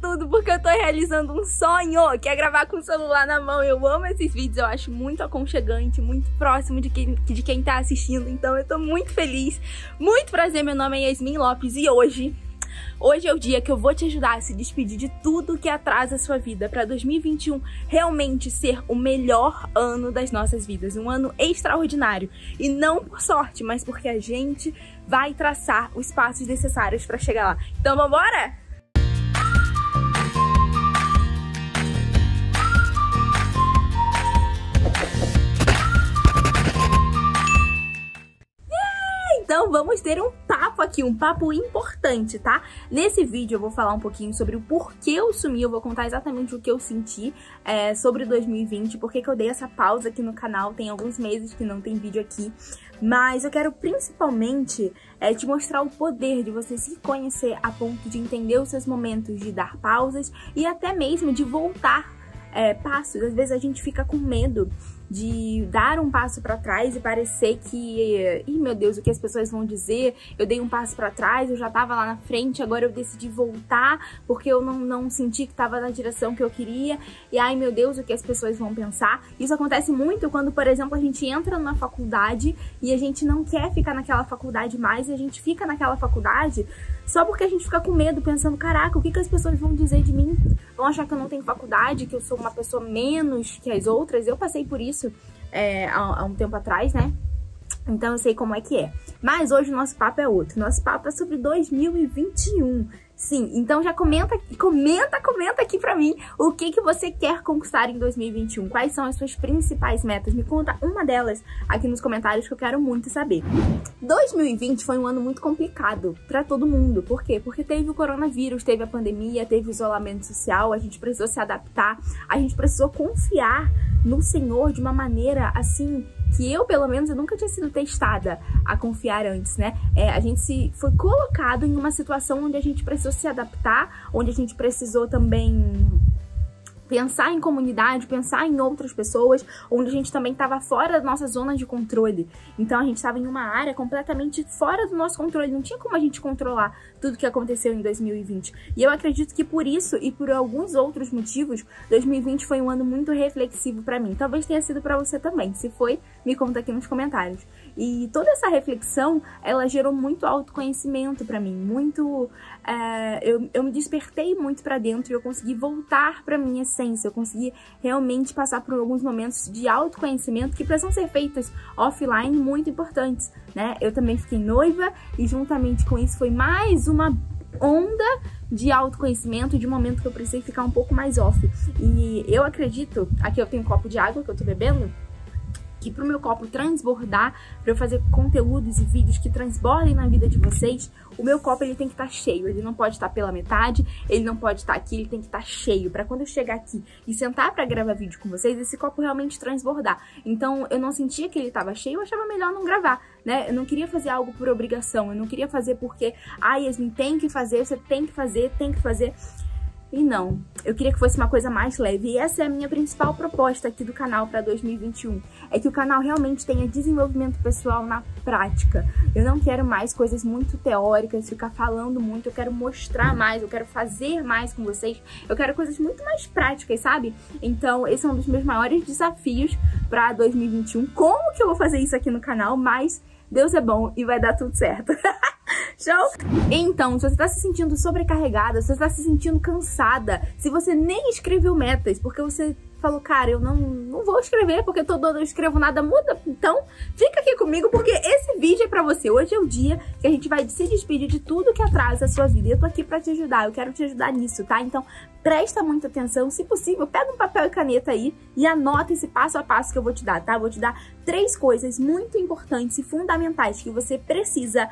tudo, porque eu tô realizando um sonho, que é gravar com o celular na mão. Eu amo esses vídeos, eu acho muito aconchegante, muito próximo de quem tá assistindo, então eu tô muito feliz, muito prazer, meu nome é Yasmin Lopes e hoje é o dia que eu vou te ajudar a se despedir de tudo que atrasa a sua vida para 2021 realmente ser o melhor ano das nossas vidas, um ano extraordinário, e não por sorte, mas porque a gente vai traçar os passos necessários para chegar lá. Então vambora? Então vamos ter um papo aqui, um papo importante, tá? Nesse vídeo eu vou falar um pouquinho sobre o porquê eu sumi, eu vou contar exatamente o que eu senti sobre 2020, porque que eu dei essa pausa aqui no canal, tem alguns meses que não tem vídeo aqui, mas eu quero principalmente te mostrar o poder de você se conhecer a ponto de entender os seus momentos, de dar pausas e até mesmo de voltar passos. Às vezes a gente fica com medo de dar um passo pra trás e parecer que, ih, meu Deus, o que as pessoas vão dizer? Eu dei um passo pra trás, eu já tava lá na frente, agora eu decidi voltar porque eu não senti que tava na direção que eu queria, e ai, meu Deus, o que as pessoas vão pensar? Isso acontece muito quando, por exemplo, a gente entra numa faculdade e a gente não quer ficar naquela faculdade mais, e a gente fica naquela faculdade só porque a gente fica com medo, pensando, caraca, o que as pessoas vão dizer de mim? Vão achar que eu não tenho faculdade, que eu sou uma pessoa menos que as outras? Eu passei por isso há um tempo atrás, né? Então eu sei como é que é. Mas hoje o nosso papo é outro. Nosso papo é sobre 2021. Sim, então já comenta aqui pra mim o que você quer conquistar em 2021. Quais são as suas principais metas? Me conta uma delas aqui nos comentários que eu quero muito saber. 2020 foi um ano muito complicado pra todo mundo. Por quê? Porque teve o coronavírus, teve a pandemia, teve o isolamento social, a gente precisou se adaptar, a gente precisou confiar no Senhor de uma maneira assim que eu, pelo menos, eu nunca tinha sido testada a confiar antes, né? A gente foi colocado em uma situação onde a gente precisou se adaptar, onde a gente precisou também pensar em comunidade, pensar em outras pessoas, onde a gente também estava fora da nossa zona de controle. Então a gente estava em uma área completamente fora do nosso controle, não tinha como a gente controlar tudo que aconteceu em 2020. E eu acredito que por isso e por alguns outros motivos, 2020 foi um ano muito reflexivo para mim. Talvez tenha sido para você também. Se foi, me conta aqui nos comentários. E toda essa reflexão, ela gerou muito autoconhecimento para mim, muito... eu me despertei muito para dentro e eu consegui voltar para minha essência, eu consegui realmente passar por alguns momentos de autoconhecimento que precisam ser feitas offline, muito importantes, né? Eu também fiquei noiva e juntamente com isso foi mais uma onda de autoconhecimento, de um momento que eu precisei ficar um pouco mais off. E eu acredito, aqui eu tenho um copo de água que eu tô bebendo, que pro meu copo transbordar, pra eu fazer conteúdos e vídeos que transbordem na vida de vocês, o meu copo ele tem que estar cheio, ele não pode estar pela metade, ele não pode estar aqui, ele tem que estar cheio, pra quando eu chegar aqui e sentar pra gravar vídeo com vocês, esse copo realmente transbordar. Então eu não sentia que ele tava cheio, eu achava melhor não gravar, né? Eu não queria fazer algo por obrigação, eu não queria fazer porque, ah, Yasmin, tem que fazer, você tem que fazer... E não, eu queria que fosse uma coisa mais leve. E essa é a minha principal proposta aqui do canal para 2021. É que o canal realmente tenha desenvolvimento pessoal na prática. Eu não quero mais coisas muito teóricas, ficar falando muito. Eu quero mostrar mais, eu quero fazer mais com vocês. Eu quero coisas muito mais práticas, sabe? Então, esse é um dos meus maiores desafios para 2021. Como que eu vou fazer isso aqui no canal? Mas Deus é bom e vai dar tudo certo. Show? Então, se você tá se sentindo sobrecarregada, se você tá se sentindo cansada, se você nem escreveu metas, porque você falou, cara, eu não vou escrever, porque todo ano eu escrevo, nada muda, então fica aqui comigo, porque esse vídeo é pra você. Hoje é o dia que a gente vai se despedir de tudo que atrasa a sua vida, e eu tô aqui pra te ajudar, eu quero te ajudar nisso, tá? Então, presta muita atenção, se possível, pega um papel e caneta aí e anota esse passo a passo que eu vou te dar, tá? Vou te dar 3 coisas muito importantes e fundamentais que você precisa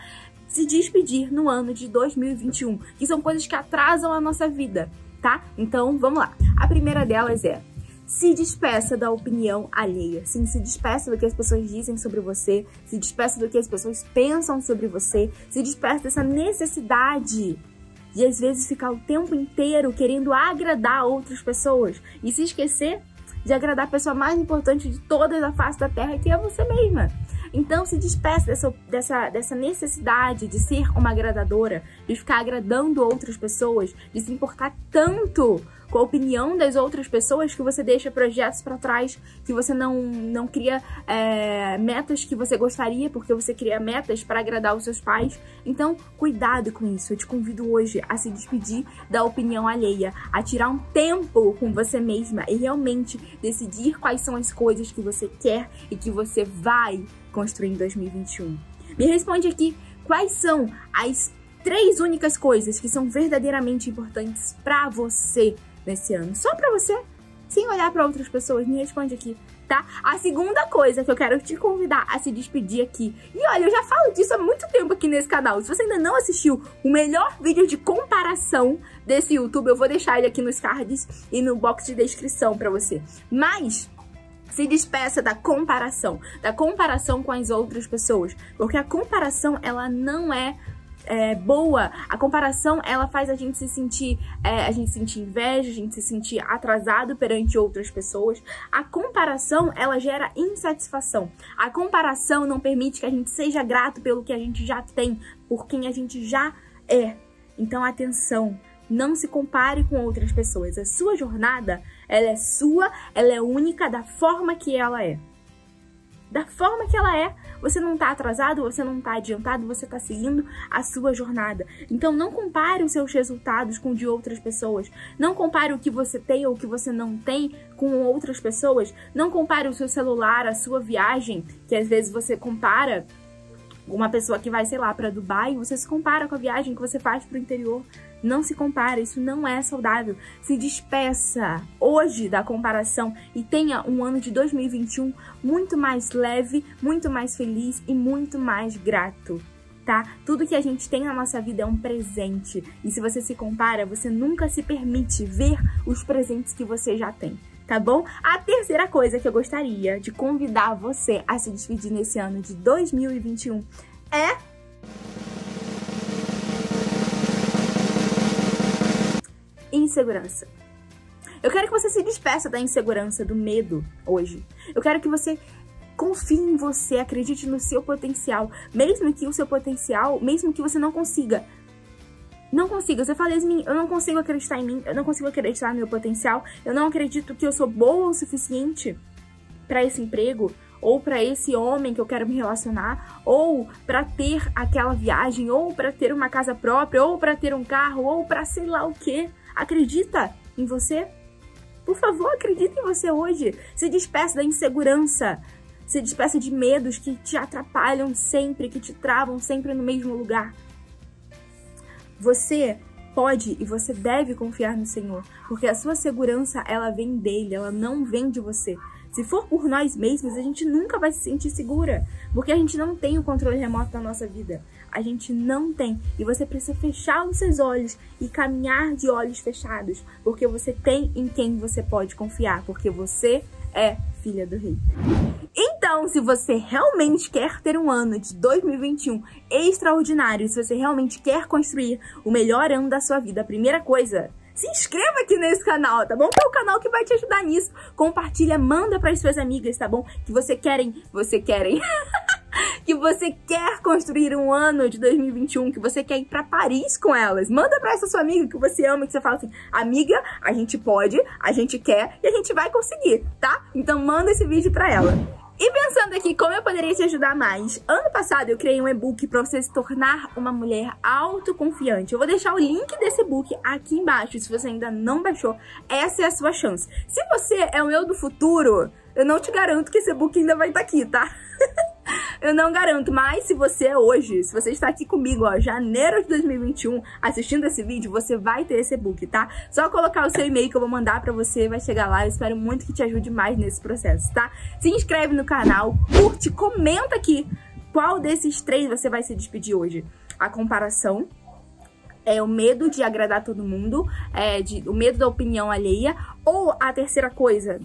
se despedir no ano de 2021, que são coisas que atrasam a nossa vida, tá? Então, vamos lá. A primeira delas é: se despeça da opinião alheia. Sim, se despeça do que as pessoas dizem sobre você, se despeça do que as pessoas pensam sobre você, se despeça dessa necessidade de, às vezes, ficar o tempo inteiro querendo agradar outras pessoas e se esquecer de agradar a pessoa mais importante de toda a face da Terra, que é você mesma. Então se despeça dessa necessidade de ser uma agradadora, de ficar agradando outras pessoas, de se importar tanto com a opinião das outras pessoas que você deixa projetos pra trás, que você não cria metas que você gostaria, porque você cria metas pra agradar os seus pais. Então, cuidado com isso. Eu te convido hoje a se despedir da opinião alheia, a tirar um tempo com você mesma e realmente decidir quais são as coisas que você quer e que você vai construir em 2021. Me responde aqui quais são as 3 únicas coisas que são verdadeiramente importantes pra você nesse ano. Só pra você, sem olhar pra outras pessoas. Me responde aqui, tá? A segunda coisa que eu quero te convidar a se despedir aqui. E olha, eu já falo disso há muito tempo aqui nesse canal. Se você ainda não assistiu o melhor vídeo de comparação desse YouTube, eu vou deixar ele aqui nos cards e no box de descrição pra você. Mas se despeça da comparação com as outras pessoas. Porque a comparação, ela não é boa. A comparação, ela faz a gente se sentir inveja, a gente se sentir atrasado perante outras pessoas. A comparação, ela gera insatisfação. A comparação não permite que a gente seja grato pelo que a gente já tem, por quem a gente já é. Então, atenção, não se compare com outras pessoas. A sua jornada, ela é sua, ela é única da forma que ela é. Da forma que ela é. Você não tá atrasado, você não tá adiantado, você tá seguindo a sua jornada. Então não compare os seus resultados com o de outras pessoas. Não compare o que você tem ou o que você não tem com outras pessoas. Não compare o seu celular, a sua viagem, que às vezes você compara uma pessoa que vai, sei lá, pra Dubai, você se compara com a viagem que você faz pro interior. Não se compara, isso não é saudável. Se despeça hoje da comparação e tenha um ano de 2021 muito mais leve, muito mais feliz e muito mais grato, tá? Tudo que a gente tem na nossa vida é um presente. E se você se compara, você nunca se permite ver os presentes que você já tem, tá bom? A terceira coisa que eu gostaria de convidar você a se despedir nesse ano de 2021 é insegurança. Eu quero que você se despeça da insegurança, do medo hoje. Eu quero que você confie em você, acredite no seu potencial, mesmo que você não consiga. Não consigo. Você fala, Yasmin, eu não consigo acreditar em mim, eu não consigo acreditar no meu potencial, eu não acredito que eu sou boa o suficiente para esse emprego, ou para esse homem que eu quero me relacionar, ou para ter aquela viagem, ou para ter uma casa própria, ou para ter um carro, ou para sei lá o quê. Acredita em você? Por favor, acredita em você hoje. Se despeça da insegurança. Se despeça de medos que te atrapalham sempre, que te travam sempre no mesmo lugar. Você pode e você deve confiar no Senhor, porque a sua segurança, ela vem dele, ela não vem de você. Se for por nós mesmos, a gente nunca vai se sentir segura, porque a gente não tem o controle remoto da nossa vida. A gente não tem. E você precisa fechar os seus olhos e caminhar de olhos fechados, porque você tem em quem você pode confiar, porque você é filha do rei. Então, se você realmente quer ter um ano de 2021 extraordinário, se você realmente quer construir o melhor ano da sua vida, a primeira coisa, se inscreva aqui nesse canal, tá bom? Que é o canal que vai te ajudar nisso. Compartilha, manda para as suas amigas, tá bom? Que que você quer construir um ano de 2021, que você quer ir pra Paris com elas. Manda pra essa sua amiga que você ama, que você fala assim, amiga, a gente pode, a gente quer e a gente vai conseguir, tá? Então manda esse vídeo pra ela. E pensando aqui como eu poderia te ajudar mais, ano passado eu criei um e-book para você se tornar uma mulher autoconfiante. Eu vou deixar o link desse e-book aqui embaixo, se você ainda não baixou, essa é a sua chance. Se você é o eu do futuro, eu não te garanto que esse e-book ainda vai estar aqui, tá? Eu não garanto, mas se você é hoje, se você está aqui comigo, ó, janeiro de 2021, assistindo esse vídeo, você vai ter esse e-book, tá? Só colocar o seu e-mail que eu vou mandar pra você, vai chegar lá, eu espero muito que te ajude mais nesse processo, tá? Se inscreve no canal, curte, comenta aqui qual desses 3 você vai se despedir hoje. A comparação, o medo de agradar todo mundo, o medo da opinião alheia, ou a terceira coisa,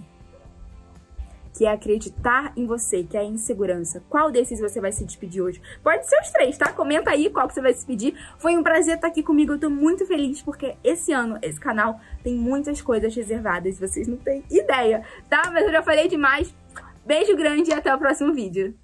que é acreditar em você, que é a insegurança. Qual desses você vai se despedir hoje? Pode ser os 3, tá? Comenta aí qual que você vai se despedir. Foi um prazer estar aqui comigo, eu tô muito feliz, porque esse ano, esse canal, tem muitas coisas reservadas, vocês não têm ideia, tá? Mas eu já falei demais. Beijo grande e até o próximo vídeo.